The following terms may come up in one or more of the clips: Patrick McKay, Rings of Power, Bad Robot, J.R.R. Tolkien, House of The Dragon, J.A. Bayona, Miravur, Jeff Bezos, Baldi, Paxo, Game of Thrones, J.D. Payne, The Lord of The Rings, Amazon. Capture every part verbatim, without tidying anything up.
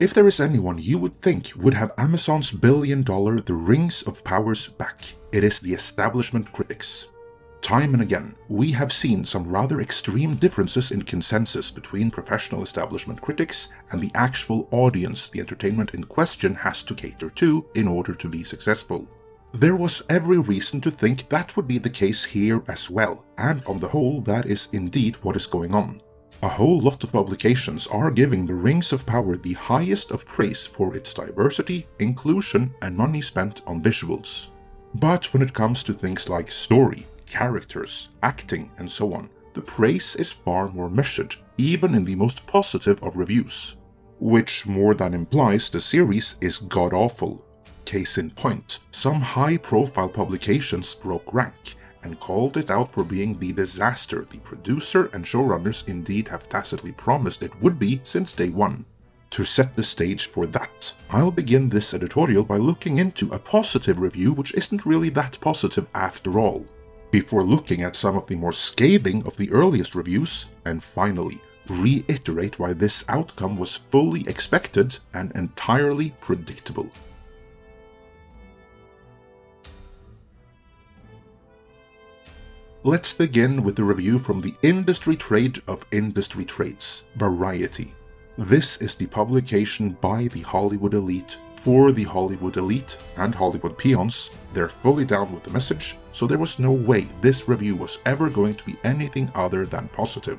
If there is anyone you would think would have Amazon's billion dollar The Rings of Power's back, it is the establishment critics. Time and again, we have seen some rather extreme differences in consensus between professional establishment critics and the actual audience the entertainment in question has to cater to in order to be successful. There was every reason to think that would be the case here as well, and on the whole that is indeed what is going on. A whole lot of publications are giving the Rings of Power the highest of praise for its diversity, inclusion, and money spent on visuals. But when it comes to things like story, characters, acting, and so on, the praise is far more measured, even in the most positive of reviews. Which more than implies the series is god-awful. Case in point, some high-profile publications broke rank and called it out for being the disaster the producer and showrunners indeed have tacitly promised it would be since day one. To set the stage for that, I'll begin this editorial by looking into a positive review which isn't really that positive after all, before looking at some of the more scathing of the earliest reviews, and finally, reiterate why this outcome was fully expected and entirely predictable. Let's begin with the review from the industry trade of industry trades, Variety. This is the publication by the Hollywood elite, for the Hollywood elite and Hollywood peons. They're fully down with the message, so there was no way this review was ever going to be anything other than positive.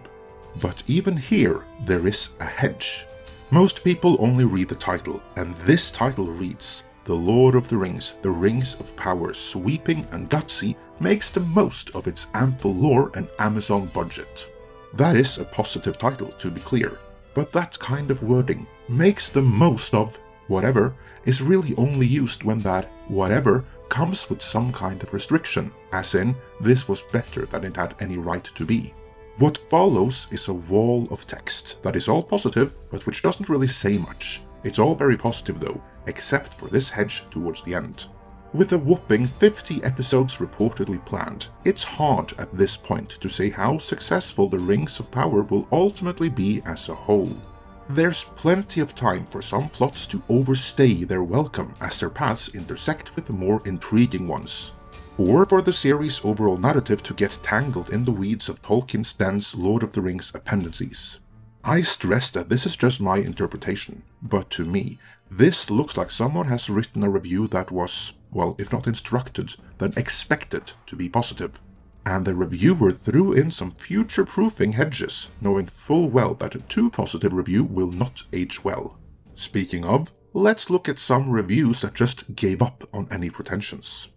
But even here, there is a hedge. Most people only read the title, and this title reads, The Lord of the Rings, The Rings of Power, sweeping and gutsy, makes the most of its ample lore and Amazon budget. That is a positive title, to be clear, but that kind of wording, makes the most of whatever, is really only used when that whatever comes with some kind of restriction, as in, this was better than it had any right to be. What follows is a wall of text that is all positive, but which doesn't really say much. It's all very positive though, except for this hedge towards the end. With a whopping fifty episodes reportedly planned, it's hard at this point to say how successful the Rings of Power will ultimately be as a whole. There's plenty of time for some plots to overstay their welcome as their paths intersect with the more intriguing ones, or for the series' overall narrative to get tangled in the weeds of Tolkien's dense Lord of the Rings appendices. I stress that this is just my interpretation, but to me, this looks like someone has written a review that was, well, if not instructed, then expected to be positive. And the reviewer threw in some future-proofing hedges, knowing full well that a too positive review will not age well. Speaking of, let's look at some reviews that just gave up on any pretensions.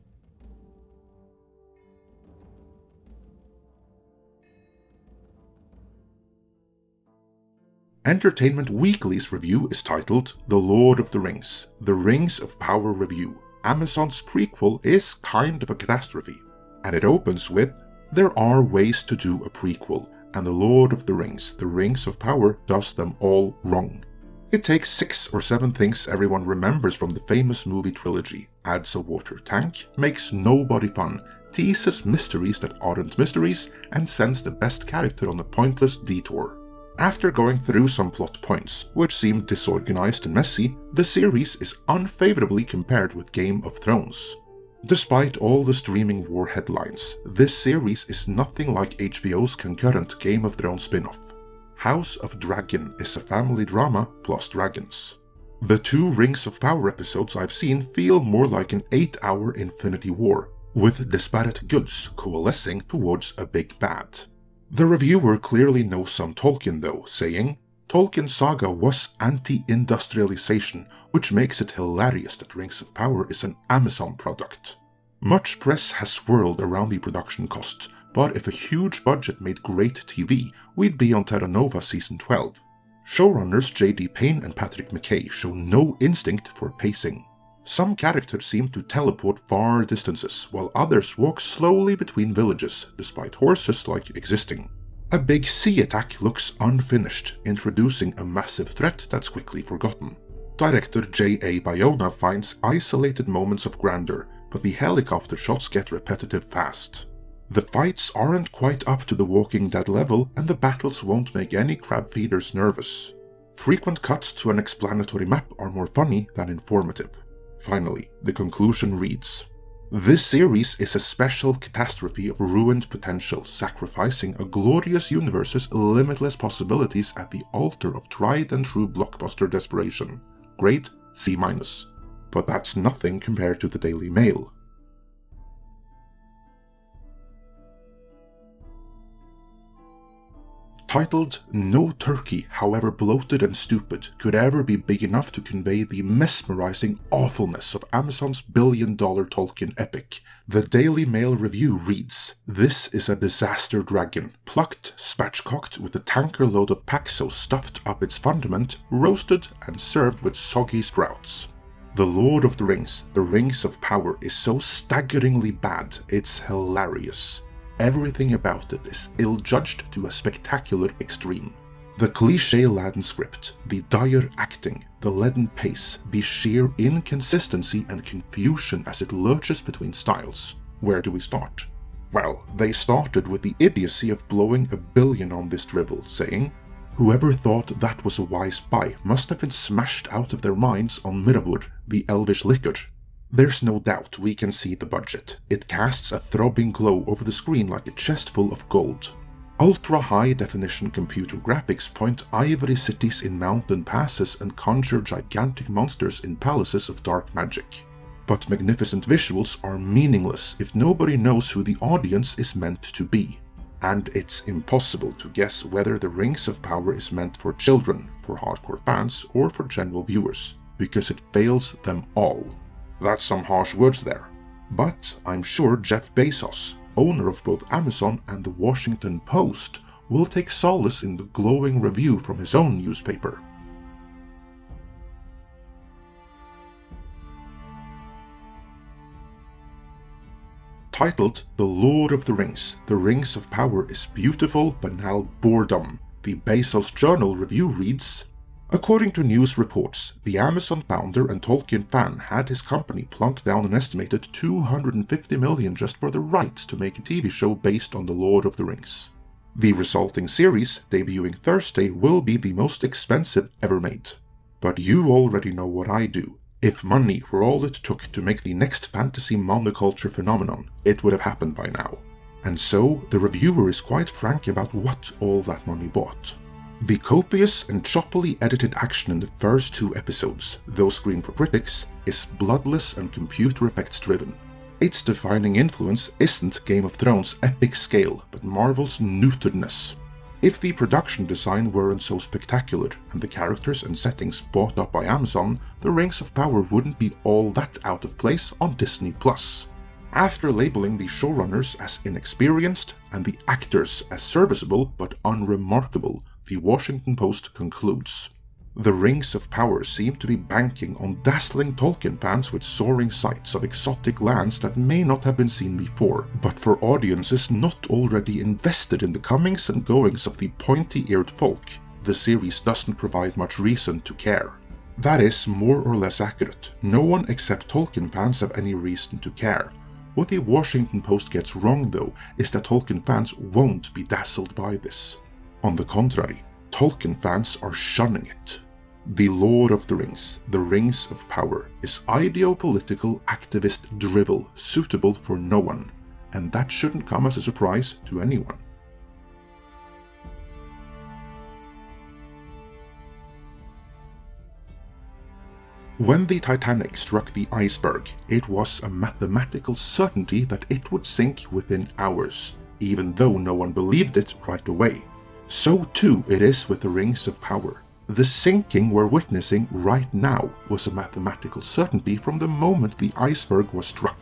Entertainment Weekly's review is titled The Lord of the Rings, The Rings of Power Review. Amazon's prequel is kind of a catastrophe. And it opens with, there are ways to do a prequel, and The Lord of the Rings, The Rings of Power does them all wrong. It takes six or seven things everyone remembers from the famous movie trilogy, adds a water tank, makes nobody fun, teases mysteries that aren't mysteries, and sends the best character on a pointless detour. After going through some plot points, which seem disorganized and messy, the series is unfavorably compared with Game of Thrones. Despite all the streaming war headlines, this series is nothing like H B O's concurrent Game of Thrones spin-off. House of Dragon is a family drama plus dragons. The two Rings of Power episodes I've seen feel more like an eight-hour Infinity War, with disparate goods coalescing towards a big bad. The reviewer clearly knows some Tolkien though, saying, Tolkien's saga was anti-industrialization, which makes it hilarious that Rings of Power is an Amazon product. Much press has swirled around the production cost, but if a huge budget made great T V, we'd be on Terra Nova season twelve. Showrunners J D Payne and Patrick McKay show no instinct for pacing. Some characters seem to teleport far distances, while others walk slowly between villages, despite horses like existing. A big sea attack looks unfinished, introducing a massive threat that's quickly forgotten. Director J A Bayona finds isolated moments of grandeur, but the helicopter shots get repetitive fast. The fights aren't quite up to the Walking Dead level, and the battles won't make any crab feeders nervous. Frequent cuts to an explanatory map are more funny than informative. Finally, the conclusion reads, "This series is a special catastrophe of ruined potential, sacrificing a glorious universe's limitless possibilities at the altar of tried and true blockbuster desperation. Grade C minus. But that's nothing compared to the Daily Mail." Titled "No Turkey, however bloated and stupid, could ever be big enough to convey the mesmerizing awfulness of Amazon's billion-dollar Tolkien epic," the Daily Mail review reads, "This is a disaster dragon, plucked, spatchcocked with a tanker load of Paxo stuffed up its fundament, roasted and served with soggy sprouts. The Lord of the Rings, the Rings of Power, is so staggeringly bad, it's hilarious. Everything about it is ill-judged to a spectacular extreme. The cliché-laden script, the dire acting, the leaden pace, the sheer inconsistency and confusion as it lurches between styles. Where do we start? Well, they started with the idiocy of blowing a billion on this drivel, saying, 'Whoever thought that was a wise buy must have been smashed out of their minds on Miravur, the elvish liquor. There's no doubt we can see the budget. It casts a throbbing glow over the screen like a chest full of gold. Ultra-high-definition computer graphics point ivory cities in mountain passes and conjure gigantic monsters in palaces of dark magic. But magnificent visuals are meaningless if nobody knows who the audience is meant to be. And it's impossible to guess whether The Rings of Power is meant for children, for hardcore fans, or for general viewers, because it fails them all.'" That's some harsh words there. But I'm sure Jeff Bezos, owner of both Amazon and the Washington Post, will take solace in the glowing review from his own newspaper. Titled "The Lord of the Rings, the Rings of Power is Beautiful, Banal Boredom," the Bezos Journal review reads, "According to news reports, the Amazon founder and Tolkien fan had his company plunk down an estimated two hundred fifty million dollars just for the rights to make a T V show based on The Lord of the Rings. The resulting series, debuting Thursday, will be the most expensive ever made. But you already know what I do. If money were all it took to make the next fantasy monoculture phenomenon, it would have happened by now. And so, the reviewer is quite frank about what all that money bought. The copious and choppily edited action in the first two episodes, though screened for critics, is bloodless and computer effects driven. Its defining influence isn't Game of Thrones' epic scale, but Marvel's neutedness. If the production design weren't so spectacular, and the characters and settings bought up by Amazon, The Rings of Power wouldn't be all that out of place on Disney+. After labeling the showrunners as inexperienced, and the actors as serviceable but unremarkable, the Washington Post concludes, 'The Rings of Power seem to be banking on dazzling Tolkien fans with soaring sights of exotic lands that may not have been seen before, but for audiences not already invested in the comings and goings of the pointy-eared folk, the series doesn't provide much reason to care.' That is more or less accurate. No one except Tolkien fans have any reason to care. What the Washington Post gets wrong, though, is that Tolkien fans won't be dazzled by this. On the contrary, Tolkien fans are shunning it. 'The Lord of the Rings, the Rings of Power, is ideopolitical activist drivel suitable for no one, and that shouldn't come as a surprise to anyone.'" When the Titanic struck the iceberg, it was a mathematical certainty that it would sink within hours, even though no one believed it right away. So too it is with The Rings of Power. The sinking we're witnessing right now was a mathematical certainty from the moment the iceberg was struck.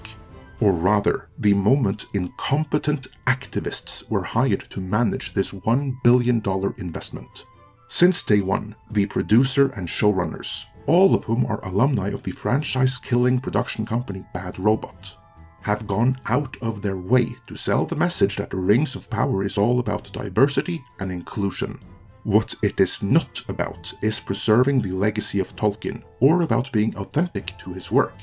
Or rather, the moment incompetent activists were hired to manage this one billion dollar investment. Since day one, the producer and showrunners, all of whom are alumni of the franchise-killing production company Bad Robot, have gone out of their way to sell the message that The Rings of Power is all about diversity and inclusion. What it is not about is preserving the legacy of Tolkien, or about being authentic to his work.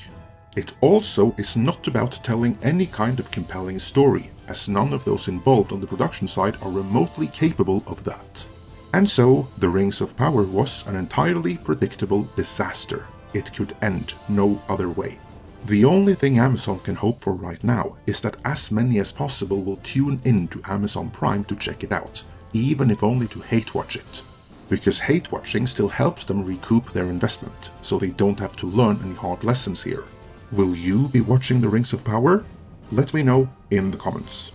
It also is not about telling any kind of compelling story, as none of those involved on the production side are remotely capable of that. And so, The Rings of Power was an entirely predictable disaster. It could end no other way. The only thing Amazon can hope for right now is that as many as possible will tune in to Amazon Prime to check it out, even if only to hate-watch it. Because hate-watching still helps them recoup their investment, so they don't have to learn any hard lessons here. Will you be watching The Rings of Power? Let me know in the comments.